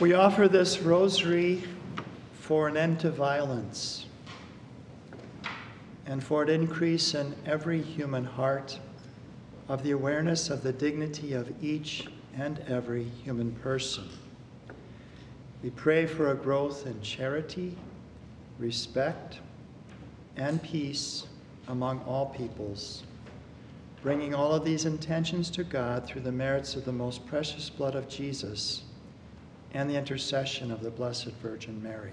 We offer this rosary for an end to violence and for an increase in every human heart of the awareness of the dignity of each and every human person. We pray for a growth in charity, respect, and peace among all peoples, bringing all of these intentions to God through the merits of the most precious blood of Jesus and the intercession of the Blessed Virgin Mary.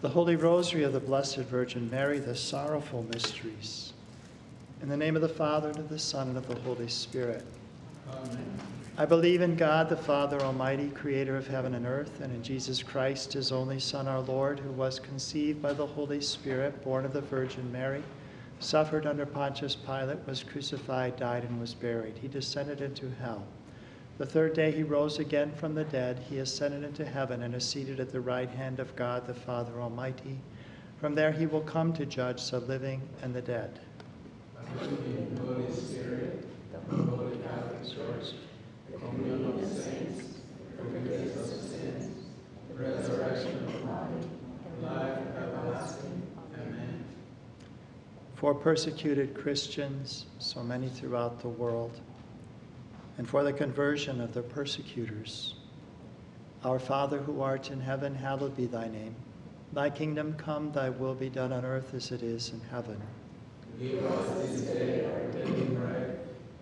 The Holy Rosary of the Blessed Virgin Mary, the Sorrowful Mysteries. In the name of the Father, and of the Son, and of the Holy Spirit. Amen. I believe in God, the Father Almighty, creator of heaven and earth, and in Jesus Christ, his only Son, our Lord, who was conceived by the Holy Spirit, born of the Virgin Mary, suffered under Pontius Pilate, was crucified, died, and was buried. He descended into hell. The third day he rose again from the dead. He ascended into heaven and is seated at the right hand of God, the Father Almighty. From there he will come to judge the living and the dead. I believe in the Holy Spirit, the Holy Catholic Church, the communion of the saints, the forgiveness of sins, the resurrection of the body, the life everlasting. Amen. For persecuted Christians, so many throughout the world, and for the conversion of the persecutors. Our Father, who art in heaven, hallowed be thy name. Thy kingdom come, thy will be done on earth as it is in heaven. Give us this day our daily bread,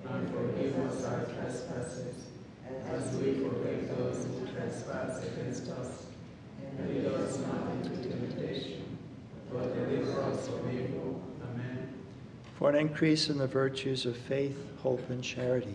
and forgive us our trespasses, as we forgive those who trespass against us. And lead us not into temptation, but deliver us from evil. Amen. For an increase in the virtues of faith, hope, and charity.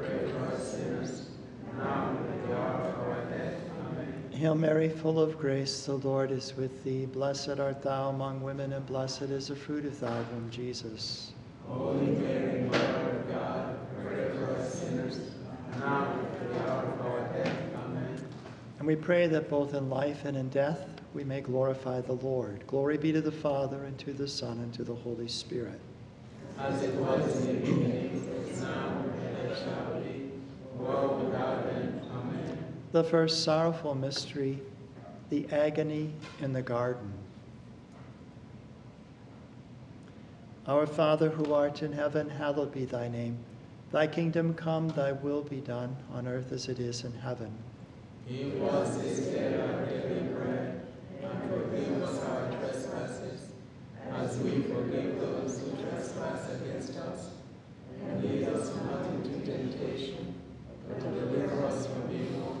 pray for us sinners, now and at the hour of our death. Hail Mary, full of grace, the Lord is with thee. Blessed art thou among women, and blessed is the fruit of thy womb, Jesus. Holy Mary, Mother of God, pray for us sinners, now and at the hour of our death. Amen. And we pray that both in life and in death we may glorify the Lord. Glory be to the Father, and to the Son, and to the Holy Spirit. As it was in the beginning, is now, and ever shall be, world without end. The first sorrowful mystery, the agony in the garden. Our Father, who art in heaven, hallowed be thy name. Thy kingdom come, thy will be done, on earth as it is in heaven. Give us this day our daily bread, and forgive us our trespasses, as we forgive those who trespass against us. And lead us not into temptation, but deliver us from evil.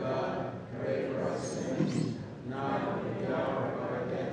God, pray for us sinners, now and at the hour of our death.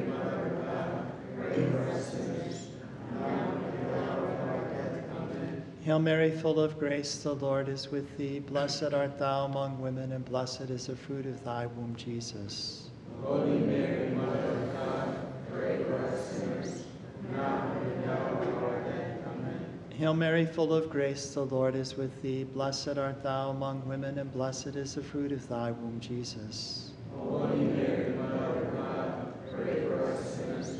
Mother of God, pray for us sinners, now and at the hour of our death. Amen. Hail Mary, full of grace, the Lord is with thee. Blessed art thou among women, and blessed is the fruit of thy womb, Jesus. Holy Mary, Mother of God, pray for us sinners, now and at the hour of our death. Amen. Hail Mary, full of grace, the Lord is with thee. Blessed art thou among women, and blessed is the fruit of thy womb, Jesus. Holy Mary, Mother of God, pray for us sinners,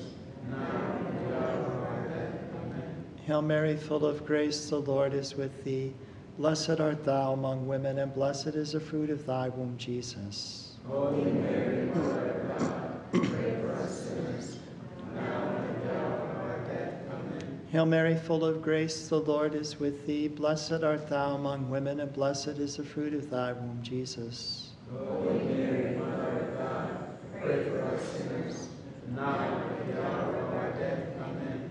now and at the hour of our death. Amen. Hail Mary, full of grace, the Lord is with thee. Blessed art thou among women, and blessed is the fruit of thy womb, Jesus. Holy Mary, Mother of God, Hail Mary, full of grace, the Lord is with thee. Blessed art thou among women, and blessed is the fruit of thy womb, Jesus. Holy Mary, Mother of God, pray for us sinners, now and at the hour of our death. Amen.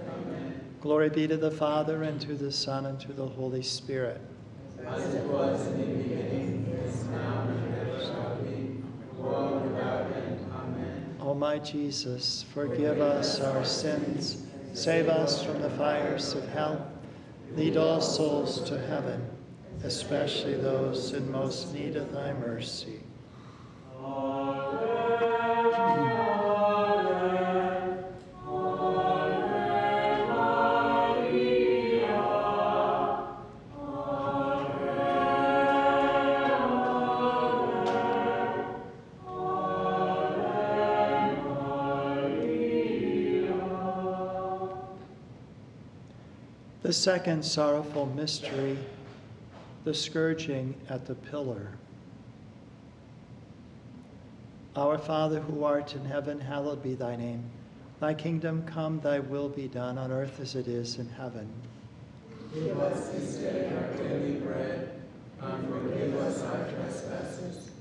Amen. Glory be to the Father, and to the Son, and to the Holy Spirit. As it was in the beginning, is now, and ever shall be, world without end. Amen. O my Jesus, forgive us our sins. Save us from the fires of hell. Lead all souls to heaven, especially those in most need of thy mercy. The second sorrowful mystery, the scourging at the pillar. Our Father, who art in heaven, hallowed be thy name. Thy kingdom come, thy will be done on earth as it is in heaven. Give us this day our daily bread, and forgive us our trespasses,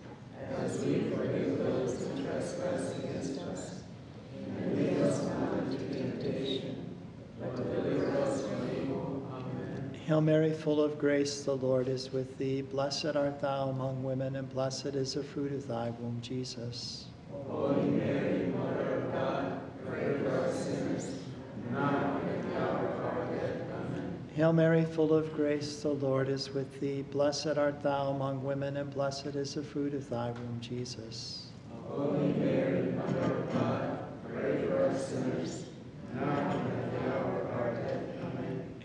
as we forgive those who trespass against us. And lead us not into temptation, but deliver us from evil. Hail Mary, full of grace, the Lord is with thee. Blessed art thou among women, and blessed is the fruit of thy womb, Jesus. Holy Mary, Mother of God, pray for us sinners, now and at the hour of our death. Amen. Hail Mary, full of grace, the Lord is with thee. Blessed art thou among women, and blessed is the fruit of thy womb, Jesus. Holy Mary, Mother of God, pray for us sinners, now and at the hour of our death.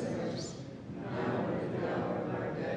sinners, now and at the hour of our death.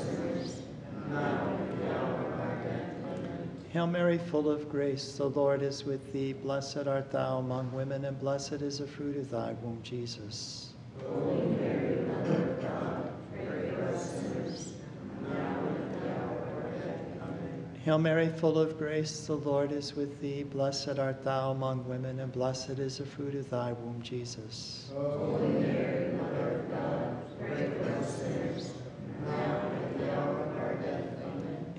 sinners, now and at the hour of our death. Amen. Hail Mary, full of grace, the Lord is with thee. Blessed art thou among women, and blessed is the fruit of thy womb, Jesus. Holy Mary, Mother of God, pray for us sinners, now and at the hour of our death. Amen. Hail Mary, full of grace, the Lord is with thee. Blessed art thou among women, and blessed is the fruit of thy womb, Jesus. Holy Mary, Mother of God, pray for us sinners, now and at the hour of our death. Amen.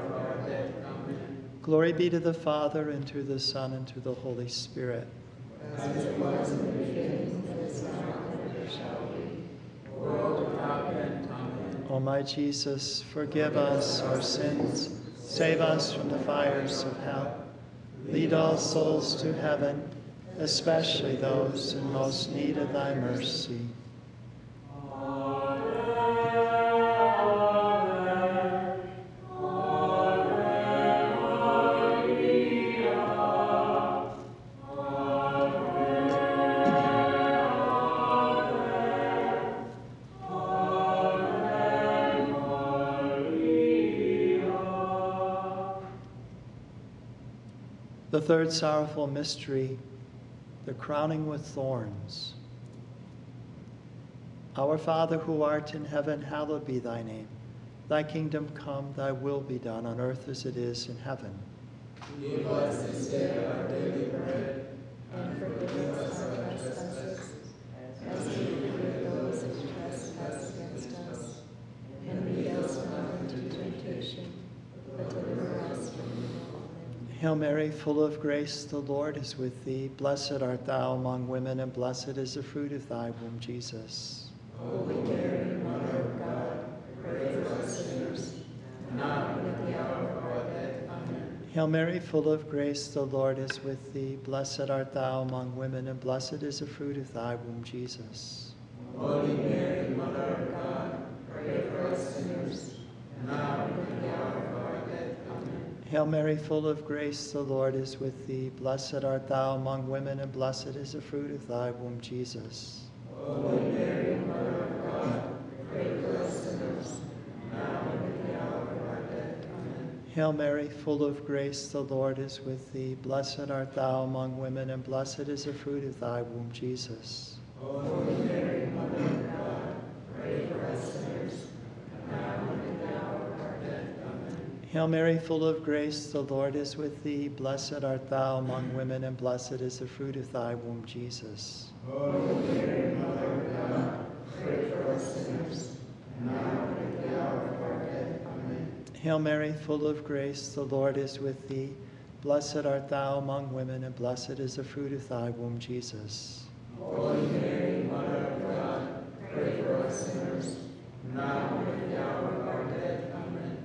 of our death. Amen. Glory be to the Father, and to the Son, and to the Holy Spirit. As it was in the beginning, is now, and ever shall be, world without end. Amen. O my Jesus, forgive us our sins, save us from the fires of hell, lead all souls to heaven, especially those in most need of thy mercy. The third sorrowful mystery, the crowning with thorns. Our Father who art in heaven, hallowed be thy name. Thy kingdom come, thy will be done on earth as it is in heaven. Give us this day our daily bread, and forgive us our trespasses, as we forgive those who trespass against us. And lead us not into temptation, but deliver us from evil. Hail Mary, full of grace, the Lord is with thee. Blessed art thou among women, and blessed is the fruit of thy womb, Jesus. Holy Mary, Mother of God, pray for us sinners, now and at the hour of our death. Amen. Hail Mary, full of grace, the Lord is with thee. Blessed art thou among women, and blessed is the fruit of thy womb, Jesus. Holy Mary, Mother of God, pray for us sinners, now and at the hour of our death. Amen. Hail Mary, full of grace, the Lord is with thee. Blessed art thou among women, and blessed is the fruit of thy womb, Jesus. Holy Mary, Mother of God, pray for us sinners, now and at the hour of our death. Amen. Hail Mary, full of grace, the Lord is with thee. Blessed art thou among women, and blessed is the fruit of thy womb, Jesus. Holy Mary, Mother of God, pray for us sinners, now and at the hour of our death. Amen. Hail Mary, full of grace, the Lord is with thee. Blessed art thou among women, and blessed is the fruit of thy womb, Jesus. Holy Mary, Mother of God, pray for us sinners, now and at the hour of our death. Amen. Hail Mary, full of grace, the Lord is with thee. Blessed art thou among women, and blessed is the fruit of thy womb, Jesus. Holy Mary, Mother of God, pray for us sinners, now and at the hour of our death. Amen.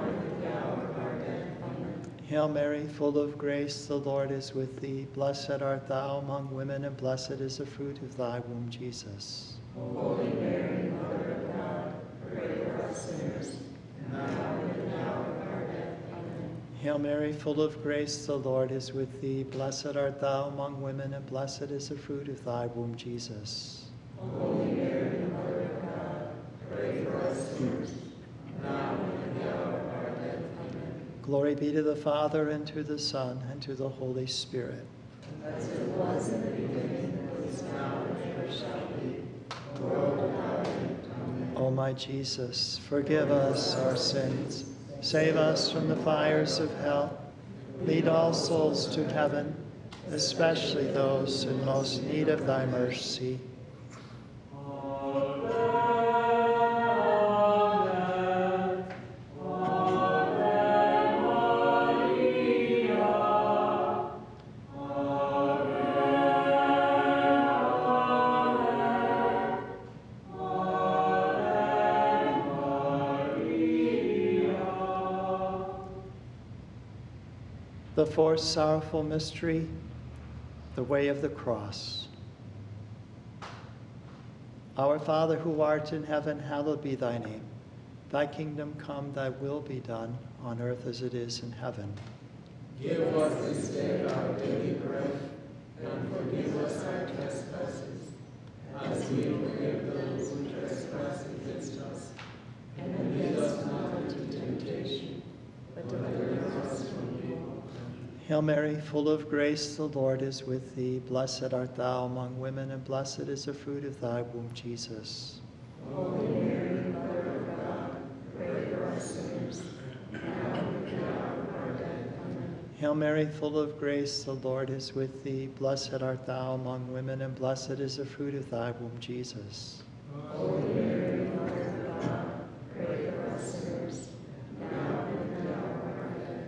blessed is the fruit of thy womb, Jesus. Holy Mary, Mother of God, pray for us sinners, now and at the hour of our death. Amen. Hail Mary, full of grace, the Lord is with thee. Blessed art thou among women, and blessed is the fruit of thy womb, Jesus. Holy Mary, Mother of God, pray for us sinners, now and at the hour of our death. Amen. Hail Mary, full of grace, the Lord is with thee. Blessed art thou among women, and blessed is the fruit of thy womb, Jesus. Holy Mary, Mother of God, pray for us sinners, now and at the hour of our death. Amen. Glory be to the Father, and to the Son, and to the Holy Spirit. As it was in the beginning, is now, and ever shall be. O my Jesus, forgive us our sins, save us from the fires of hell, lead all souls to heaven, especially those in most need of thy mercy. The fourth sorrowful mystery, the way of the cross. Our Father who art in heaven, hallowed be thy name. Thy kingdom come, thy will be done on earth as it is in heaven. Give us this day our daily bread, and forgive us our trespasses, as we forgive those who trespass against us. And lead us not into temptation, but deliver us from evil. Hail Mary, full of grace, the Lord is with thee. Blessed art thou among women, and blessed is the fruit of thy womb, Jesus. Holy Mary, Mother of God, pray for us sinners, now and at the hour of our death. Amen. Hail Mary, full of grace, the Lord is with thee. Blessed art thou among women, and blessed is the fruit of thy womb, Jesus. Holy Mary, Mother of God, pray for us sinners, now and at the hour of our death.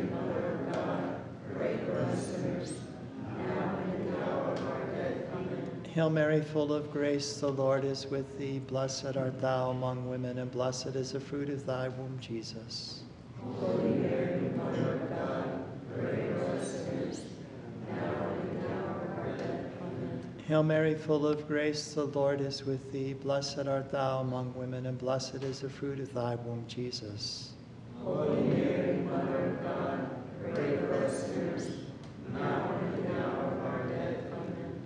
Mother of God, pray for us sinners, now and in the hour of our death. Amen. Hail Mary, full of grace, the Lord is with thee. Blessed art thou among women, and blessed is the fruit of thy womb, Jesus. Holy Mary, Mother of God, pray for us sinners, now and in the hour of our death. Amen. Hail Mary, full of grace, the Lord is with thee. Blessed art thou among women, and blessed is the fruit of thy womb, Jesus. Holy Mary, Mother of God, pray for us sinners, now and in the hour of our death. Amen.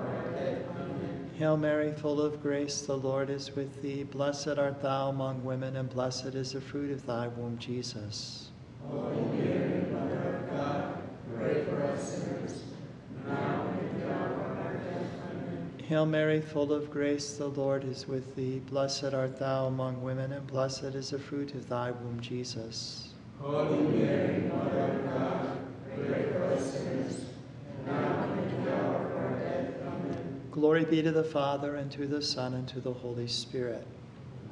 our death. Amen. Hail Mary, full of grace, the Lord is with thee. Blessed art thou among women, and blessed is the fruit of thy womb, Jesus. Holy Mary, Mother of God, pray for us sinners, now and at the hour of our death. Amen. Hail Mary, full of grace, the Lord is with thee. Blessed art thou among women, and blessed is the fruit of thy womb, Jesus. Holy Mary, Mother of God, pray for us sinners, now and at the hour of our death. Amen. Glory be to the Father, and to the Son, and to the Holy Spirit.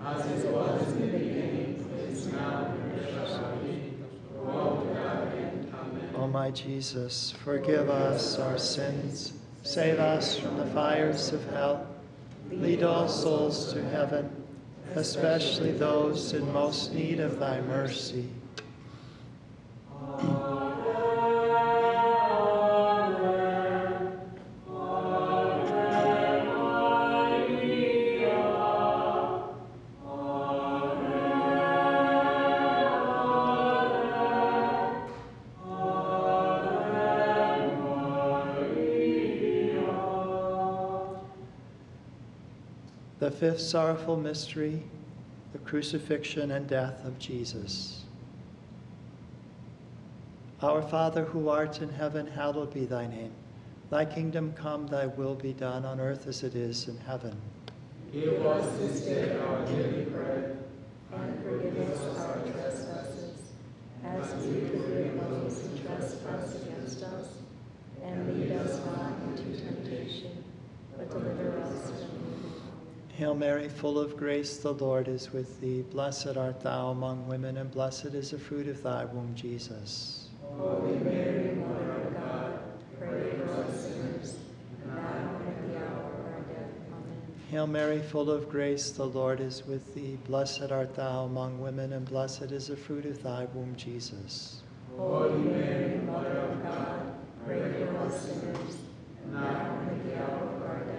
As it was in the beginning, is now, and ever shall be. O my Jesus, forgive us our sins, save us from the fires of hell, lead all souls to heaven, especially those in most need of thy mercy. The fifth sorrowful mystery, the crucifixion and death of Jesus. Our Father, who art in heaven, hallowed be thy name. Thy kingdom come, thy will be done on earth as it is in heaven. Give us this day our daily bread, and forgive us our trespasses, as we forgive those who trespass against us. And lead us not into temptation, but deliver us from evil. Hail Mary, full of grace, the Lord is with thee. Blessed art thou among women, and blessed is the fruit of thy womb, Jesus. Holy Mary, Mother of God, pray for us sinners, now and at the hour of our death. Amen. Hail Mary, full of grace, the Lord is with thee. Blessed art thou among women, and blessed is the fruit of thy womb, Jesus. Holy Mary, Mother of God, pray for us sinners, now and at the hour of our death.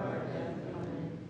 our death.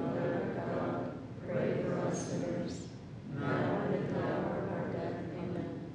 Mother of God, pray for us sinners, now and at the hour.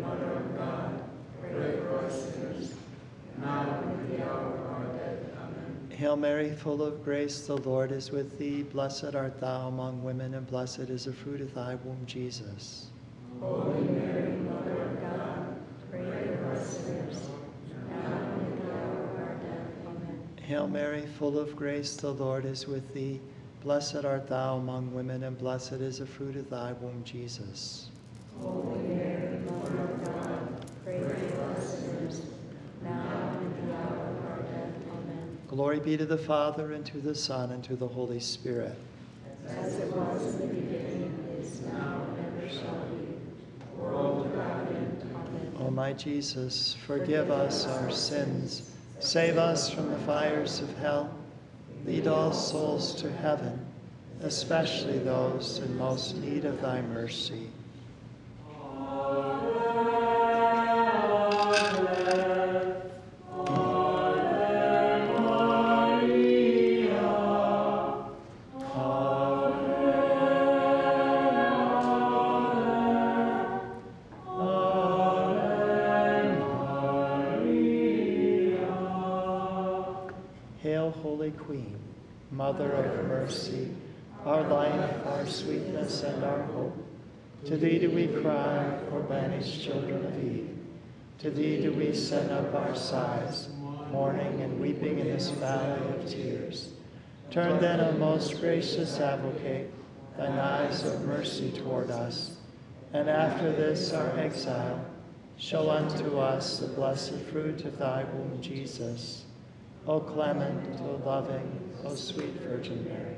Mother of God, pray for us sinners, now and at the hour of our death. Hail Mary, full of grace, the Lord is with thee. Blessed art thou among women, and blessed is the fruit of thy womb, Jesus. Holy Mary, Mother of God, pray for us sinners, now and at the hour of our death. Amen. Hail Mary, full of grace, the Lord is with thee. Blessed art thou among women, and blessed is the fruit of thy womb, Jesus. Holy Mary, Mother of God, pray for us sinners, now and at the hour of our death. Amen. Glory be to the Father, and to the Son, and to the Holy Spirit. As it was in the beginning, is now, and ever shall be, world without end. Amen. O my Jesus, forgive us our sins, save us from the fires of hell, lead all souls to heaven, especially those in most need of thy mercy. Queen, Mother of mercy, our life, our sweetness, and our hope. To thee do we cry, for banished children of Eve. To thee do we send up our sighs, mourning and weeping in this valley of tears. Turn then, O most gracious advocate, thine eyes of mercy toward us, and after this our exile, show unto us the blessed fruit of thy womb, Jesus. O clement, O loving, O sweet Virgin Mary,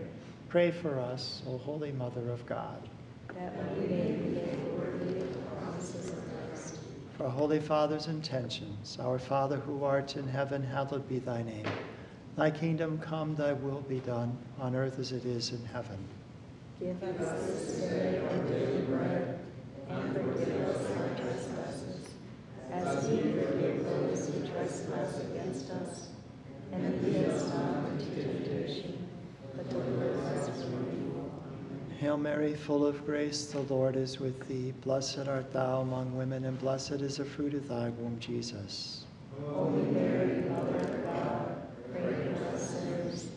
pray for us, O Holy Mother of God. That we may be made worthy of the promises of Christ. For our Holy Father's intentions, our Father who art in heaven, hallowed be thy name. Thy kingdom come, thy will be done, on earth as it is in heaven. Give us this day our daily bread, and forgive us our trespasses, as we forgive those who trespass against us. And lead us not into temptation, but deliver us from evil. Hail Mary, full of grace, the Lord is with thee. Blessed art thou among women, and blessed is the fruit of thy womb, Jesus. Holy Mary, Mother of God, pray for us sinners,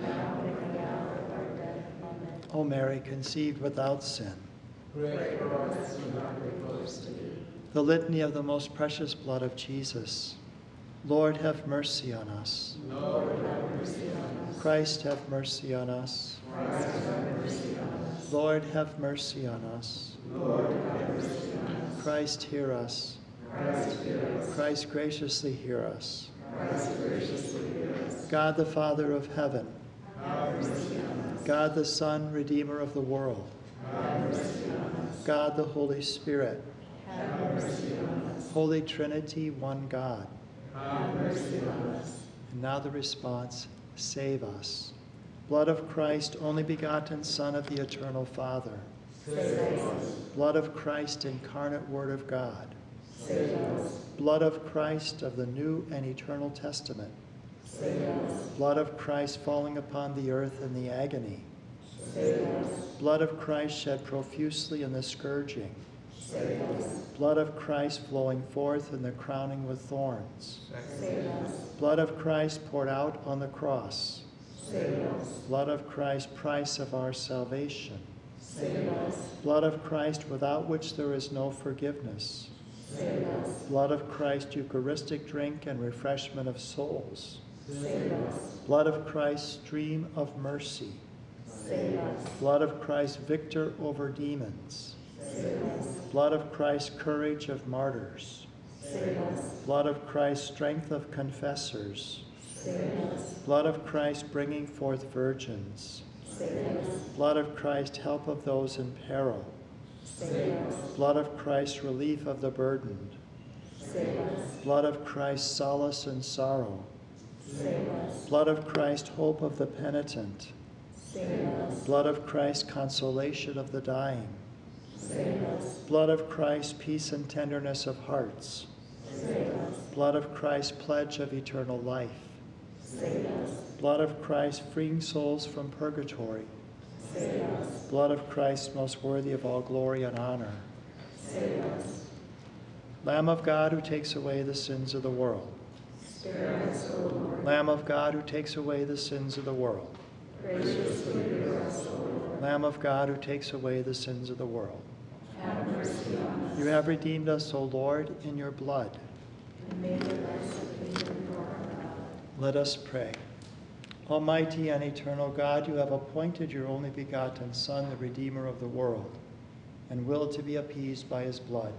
now and at the hour of our death. Amen. O Mary, conceived without sin, pray for us who are opposed to thee. The Litany of the Most Precious Blood of Jesus. Lord, have mercy on us. Lord, have mercy on us. Christ, have mercy on us. Christ, have mercy on us. Lord, have mercy on us. Lord, have mercy on us. Christ, hear us. Christ, hear us. Christ, graciously hear us. Christ, graciously hear us. God, the Father of heaven. Have mercy on us. God, the Son, Redeemer of the world. Have mercy on us. God, the Holy Spirit. Have mercy on us. Holy Trinity, one God. Have mercy on us. And now the response, save us. Blood of Christ, only begotten Son of the Eternal Father. Save us. Blood of Christ, incarnate Word of God. Save us. Blood of Christ of the New and Eternal Testament. Save us. Blood of Christ falling upon the earth in the agony. Save us. Blood of Christ shed profusely in the scourging. Save us. Blood of Christ flowing forth in the crowning with thorns. Save us. Blood of Christ poured out on the cross. Save us. Blood of Christ, price of our salvation. Save us. Blood of Christ, without which there is no forgiveness. Save us. Blood of Christ, Eucharistic drink and refreshment of souls. Save us. Blood of Christ, stream of mercy. Save us. Blood of Christ, victor over demons. Save us. Blood of Christ, courage of martyrs. Save us. Blood of Christ, strength of confessors. Save us. Blood of Christ, bringing forth virgins. Save us. Blood of Christ, help of those in peril. Save us. Blood of Christ, relief of the burdened. Save us. Blood of Christ, solace in sorrow. Save us. Blood of Christ, hope of the penitent. Save us. Blood of Christ, consolation of the dying. Save us. Blood of Christ, peace and tenderness of hearts. Save us. Blood of Christ, pledge of eternal life. Save us. Blood of Christ, freeing souls from purgatory. Save us. Blood of Christ, most worthy of all glory and honor. Save us. Lamb of God, who takes away the sins of the world. Hear us, O Lord. Lamb of God, who takes away the sins of the world. Graciously hear us, O Lord. Lamb of God, who takes away the sins of the world. Have mercy on us. You have redeemed us, O Lord, in your blood. And may the rest of the Lord our God. Let us pray. Almighty and eternal God, you have appointed your only begotten Son, the Redeemer of the world, and will to be appeased by his blood.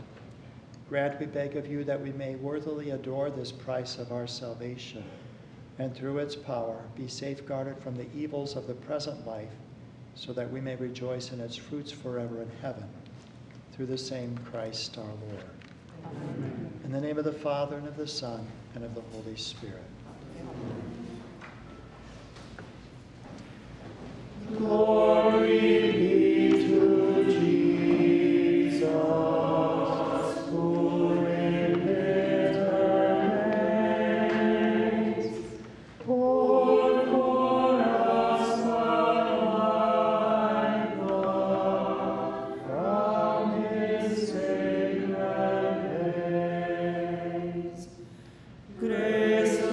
Grant, we beg of you, that we may worthily adore this price of our salvation, and through its power be safeguarded from the evils of the present life, so that we may rejoice in its fruits forever in heaven. Through the same Christ our Lord. Amen. In the name of the Father, and of the Son, and of the Holy Spirit. Glory be to Jesus. Grace.